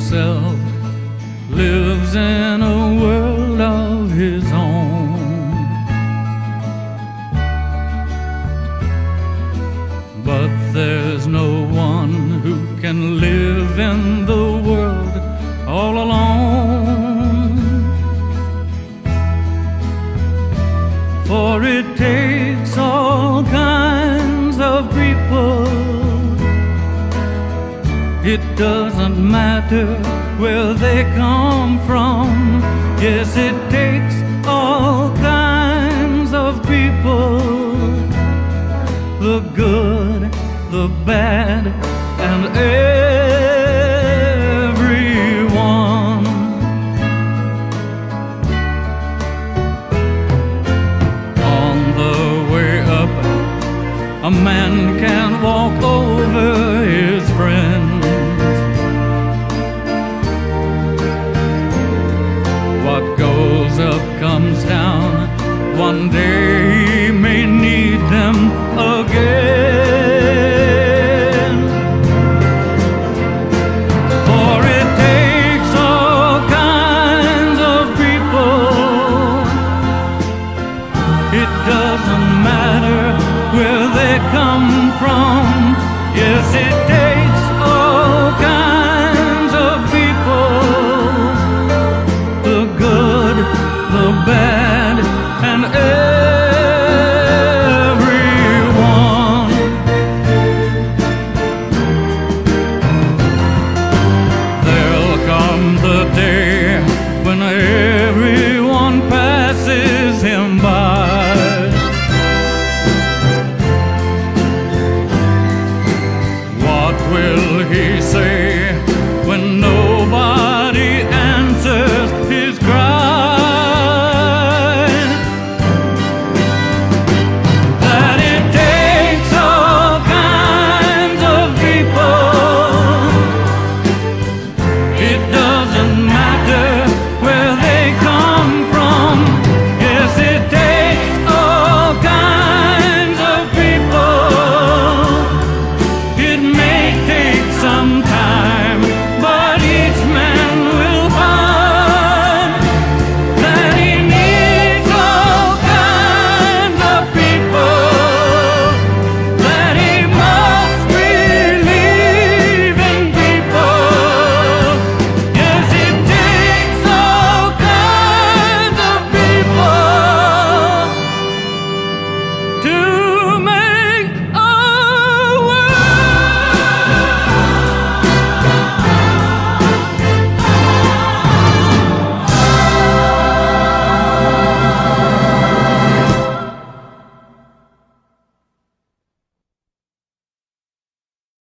himself lives in a world of his own. But there's no one who can live in the world all alone, for it takes all kinds of people. It doesn't matter where they come from. Yes, it takes all kinds of people. The good, the bad,